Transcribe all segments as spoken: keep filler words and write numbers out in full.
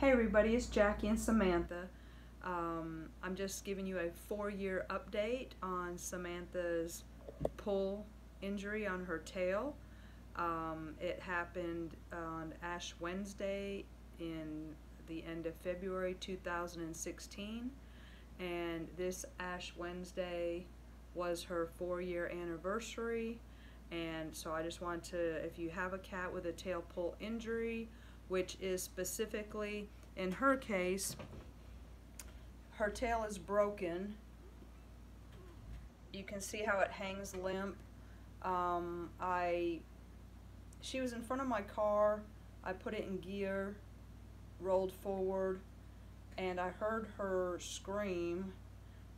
Hey everybody, it's Jackie and Samantha. Um, I'm just giving you a four-year update on Samantha's pull injury on her tail. Um, it happened on Ash Wednesday in the end of February two thousand sixteen, and this Ash Wednesday was her four-year anniversary. And so I just want to, if you have a cat with a tail pull injury, which is specifically, in her case, her tail is broken. You can see how it hangs limp. Um, I, she was in front of my car. I put it in gear, rolled forward, and I heard her scream.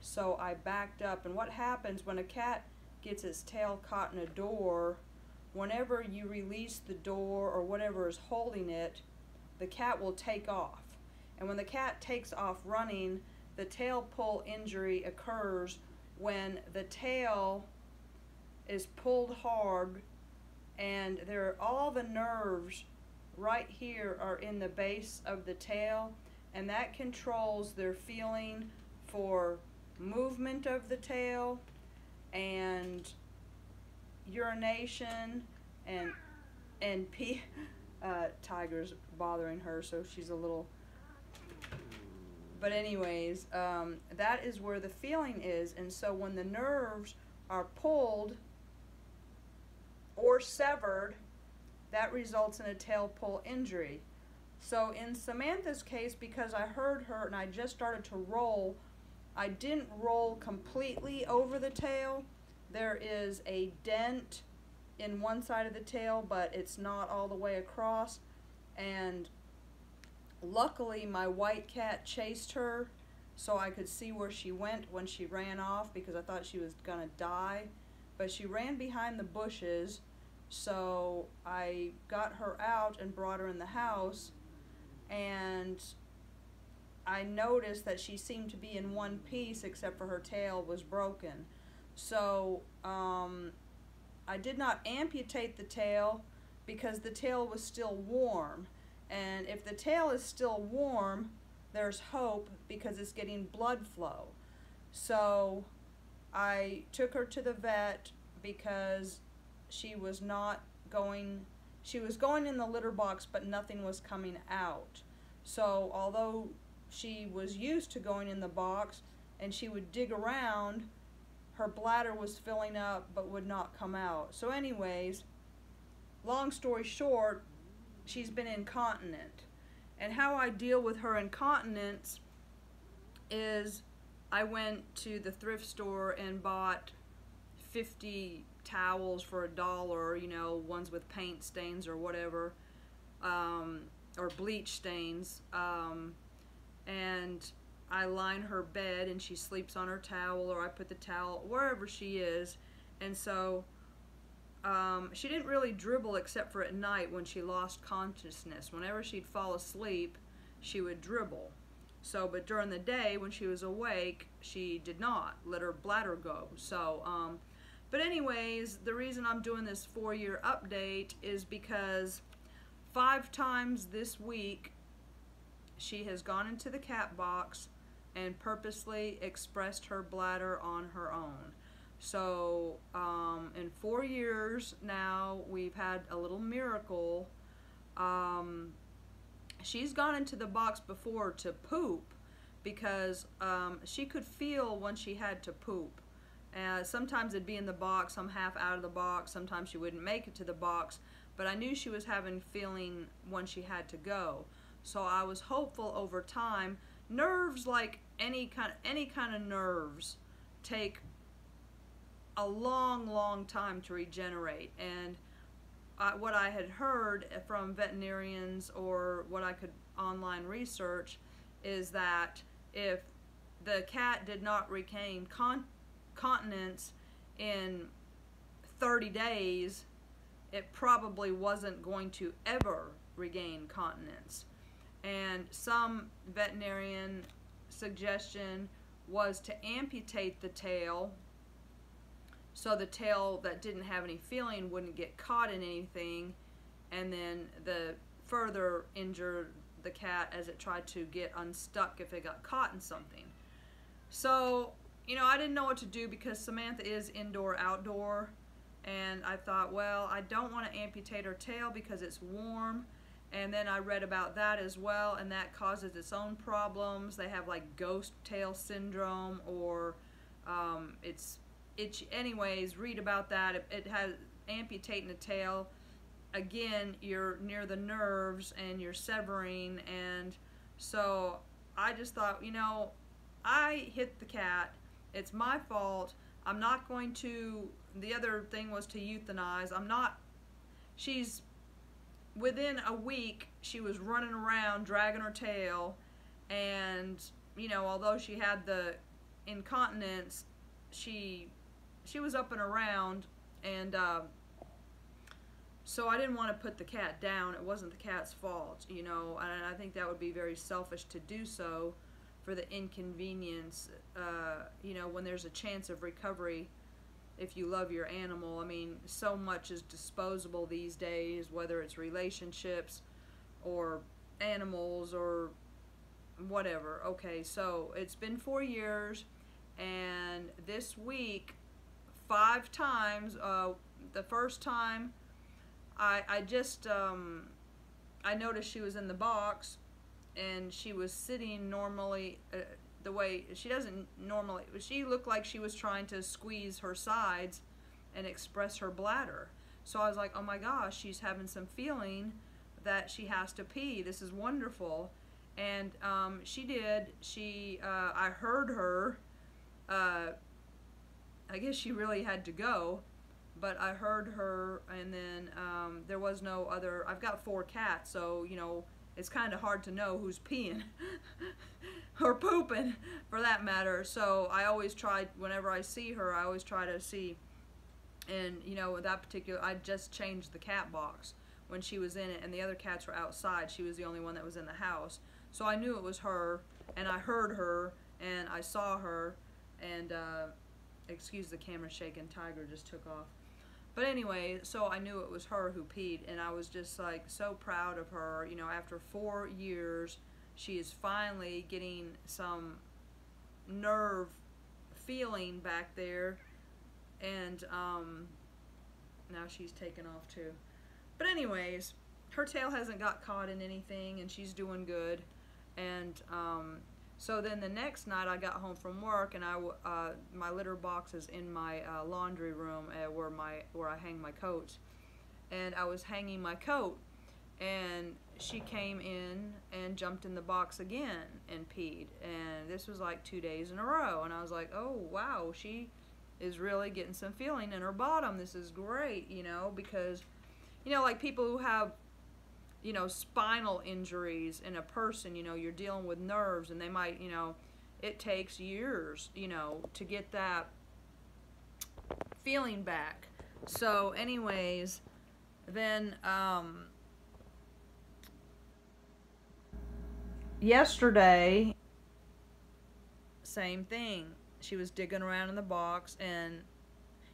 So I backed up. And what happens when a cat gets its tail caught in a door, whenever you release the door or whatever is holding it, the cat will take off. And when the cat takes off running, the tail pull injury occurs when the tail is pulled hard, and there are all the nerves right here are in the base of the tail, and that controls their feeling for movement of the tail and urination and and pee. Uh, Tiger's bothering her, so she's a little, but anyways, um, that is where the feeling is. And so when the nerves are pulled or severed, that results in a tail pull injury. So in Samantha's case, because I heard her and I just started to roll, I didn't roll completely over the tail. There is a dent in one side of the tail, but it's not all the way across. And luckily my white cat chased her, so I could see where she went when she ran off, because I thought she was gonna die. But she ran behind the bushes, so I got her out and brought her in the house. And I noticed that she seemed to be in one piece, except for her tail was broken. So um, I did not amputate the tail because the tail was still warm. And if the tail is still warm, there's hope because it's getting blood flow. So I took her to the vet because she was not going, she was going in the litter box, but nothing was coming out. So although she was used to going in the box and she would dig around, her bladder was filling up but would not come out. So anyways, long story short, she's been incontinent. And how I deal with her incontinence is I went to the thrift store and bought fifty towels for a dollar, you know, ones with paint stains or whatever, um, or bleach stains. Um, and I line her bed and she sleeps on her towel, or I put the towel wherever she is. And so um, she didn't really dribble except for at night when she lost consciousness. Whenever she'd fall asleep, she would dribble. So, but during the day when she was awake, she did not let her bladder go. So, um, but anyways, the reason I'm doing this four-year update is because five times this week, she has gone into the cat box and purposely expressed her bladder on her own. So um, in four years now, we've had a little miracle. Um, she's gone into the box before to poop because um, she could feel when she had to poop. Uh, sometimes it'd be in the box, some half out of the box, sometimes she wouldn't make it to the box, but I knew she was having feeling when she had to go. So I was hopeful over time. Nerves, like any kind, any kind of nerves, take a long, long time to regenerate. And I, what I had heard from veterinarians or what I could online research is that if the cat did not regain con continence in thirty days, it probably wasn't going to ever regain continence. And some veterinarian suggestion was to amputate the tail so the tail that didn't have any feeling wouldn't get caught in anything and then the further injure the cat as it tried to get unstuck if it got caught in something. So, you know, I didn't know what to do because Samantha is indoor-outdoor, and I thought, well, I don't want to amputate her tail because it's warm. And then I read about that as well, and that causes its own problems. They have like ghost tail syndrome, or um, it's itchy. Anyways, read about that. It, it has amputating the tail. Again, you're near the nerves and you're severing, and so I just thought, you know, I hit the cat. It's my fault. I'm not going to, the other thing was to euthanize. I'm not, she's, within a week, she was running around, dragging her tail, and, you know, although she had the incontinence, she, she was up and around, and uh, so I didn't want to put the cat down. It wasn't the cat's fault, you know, and I think that would be very selfish to do so for the inconvenience, uh, you know, when there's a chance of recovery. If you love your animal, I mean, so much is disposable these days, whether it's relationships or animals or whatever. Okay, so it's been four years, and this week, five times, uh, the first time, I, I just, um, I noticed she was in the box, and she was sitting normally, uh, the way she doesn't normally, she looked like she was trying to squeeze her sides and express her bladder. So I was like, oh my gosh, she's having some feeling that she has to pee. This is wonderful. And um, she did. She, uh, I heard her. Uh, I guess she really had to go, but I heard her. And then um, there was no other. I've got four cats, so you know it's kind of hard to know who's peeing. Or pooping, for that matter. So I always try, whenever I see her, I always try to see, and you know, with that particular, I just changed the cat box when she was in it, and the other cats were outside. She was the only one that was in the house, so I knew it was her, and I heard her, and I saw her, and uh, excuse the camera shaking, Tiger just took off. But anyway, so I knew it was her who peed, and I was just like so proud of her, you know, after four years. She is finally getting some nerve feeling back there, and um, now she's taken off too. But anyways, her tail hasn't got caught in anything, and she's doing good. And um, so then the next night I got home from work, and I uh, my litter box is in my uh, laundry room uh, where my where I hang my coats, and I was hanging my coat, and she came in and jumped in the box again and peed, and this was like two days in a row, and I was like, oh wow, she is really getting some feeling in her bottom. This is great, you know, because, you know, like people who have, you know, spinal injuries in a person, you know, you're dealing with nerves, and they might, you know, it takes years, you know, to get that feeling back. So anyways, then um yesterday, same thing. She was digging around in the box, and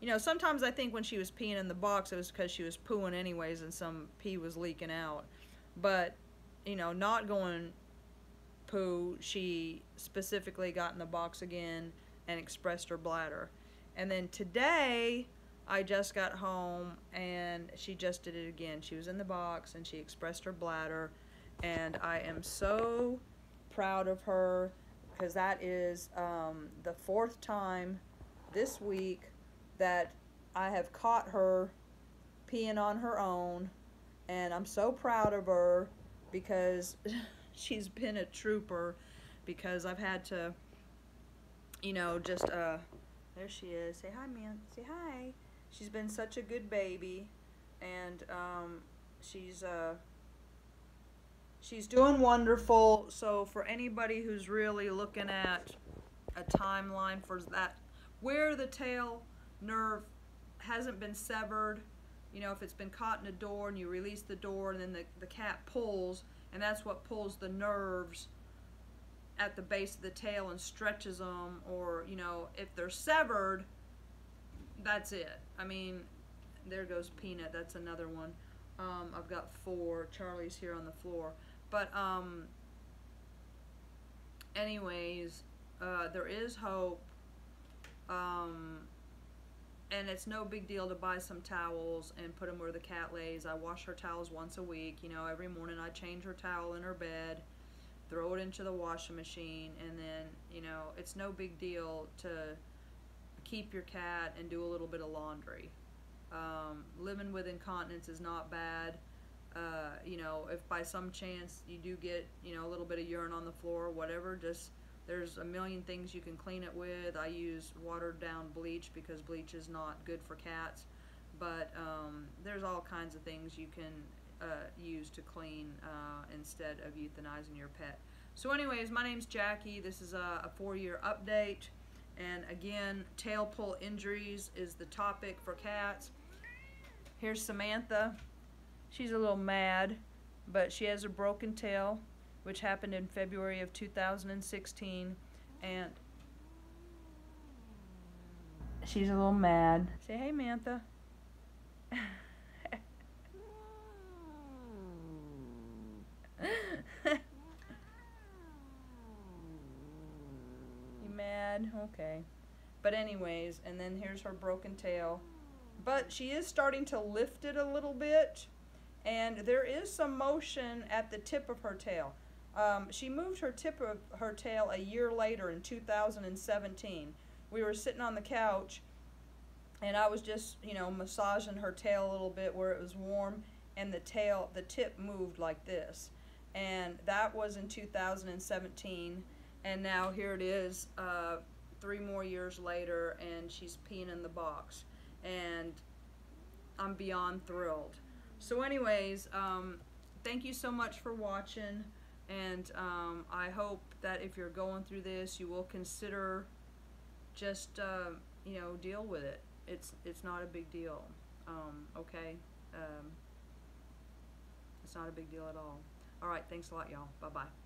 you know, sometimes I think when she was peeing in the box, it was because she was pooing anyways, and some pee was leaking out. But you know, not going poo, she specifically got in the box again and expressed her bladder. And then today, I just got home, and she just did it again. She was in the box, and she expressed her bladder. And I am so proud of her, because that is um, the fourth time this week that I have caught her peeing on her own. And I'm so proud of her, because she's been a trooper, because I've had to, you know, just, uh, there she is. Say hi, man. Say hi. She's been such a good baby, and um, she's... Uh, She's doing wonderful. So for anybody who's really looking at a timeline for that, where the tail nerve hasn't been severed, you know, if it's been caught in a door and you release the door, and then the, the cat pulls, and that's what pulls the nerves at the base of the tail and stretches them, or, you know, if they're severed, that's it. I mean, there goes Peanut. That's another one. Um, I've got four. Charlie's here on the floor. But um anyways, uh there is hope. Um and it's no big deal to buy some towels and put them where the cat lays. I wash her towels once a week, you know, every morning I change her towel in her bed, throw it into the washing machine, and then, you know, it's no big deal to keep your cat and do a little bit of laundry. Um, living with incontinence is not bad. Uh, you know, if by some chance you do get, you know, a little bit of urine on the floor or whatever, just, there's a million things you can clean it with. I use watered down bleach because bleach is not good for cats, but um, there's all kinds of things you can uh, use to clean uh, instead of euthanizing your pet. So anyways, my name's Jackie. This is a, a four-year update. And again, tail pull injuries is the topic for cats. Here's Samantha. She's a little mad, but she has a broken tail, which happened in February of two thousand sixteen. And she's a little mad. Say, hey, Mantha. Okay, but anyways, and then here's her broken tail, but she is starting to lift it a little bit, and there is some motion at the tip of her tail. Um, she moved her tip of her tail a year later in two thousand seventeen. We were sitting on the couch and I was just, you know, massaging her tail a little bit where it was warm, and the tail, the tip moved like this, and that was in two thousand seventeen. And now here it is, uh, three more years later, and she's peeing in the box, and I'm beyond thrilled. So anyways, um, thank you so much for watching, and um, I hope that if you're going through this, you will consider just, uh, you know, deal with it. It's, it's not a big deal, um, okay? Um, it's not a big deal at all. All right, thanks a lot, y'all. Bye-bye.